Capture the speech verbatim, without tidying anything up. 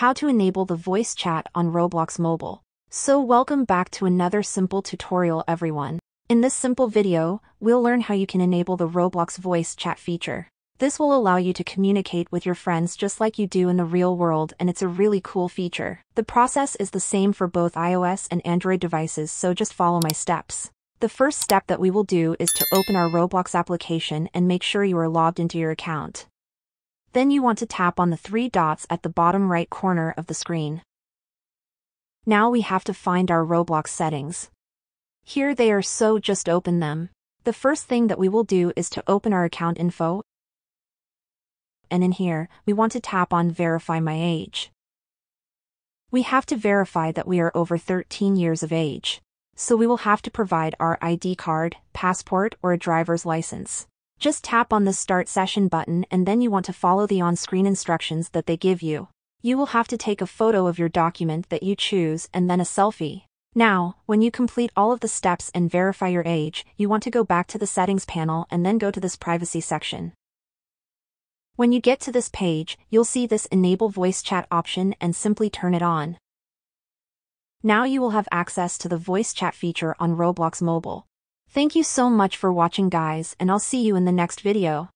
How to enable the voice chat on Roblox mobile. So welcome back to another simple tutorial, everyone. In this simple video, we'll learn how you can enable the Roblox voice chat feature. This will allow you to communicate with your friends just like you do in the real world, and it's a really cool feature. The process is the same for both iOS and Android devices, so just follow my steps. The first step that we will do is to open our Roblox application and make sure you are logged into your account. Then you want to tap on the three dots at the bottom right corner of the screen. Now we have to find our Roblox settings. Here they are, so just open them. The first thing that we will do is to open our account info. And in here, we want to tap on Verify My Age. We have to verify that we are over thirteen years of age. So we will have to provide our I D card, passport, or a driver's license. Just tap on the Start Session button, and then you want to follow the on-screen instructions that they give you. You will have to take a photo of your document that you choose and then a selfie. Now, when you complete all of the steps and verify your age, you want to go back to the settings panel and then go to this privacy section. When you get to this page, you'll see this Enable Voice Chat option and simply turn it on. Now you will have access to the voice chat feature on Roblox mobile. Thank you so much for watching, guys, and I'll see you in the next video.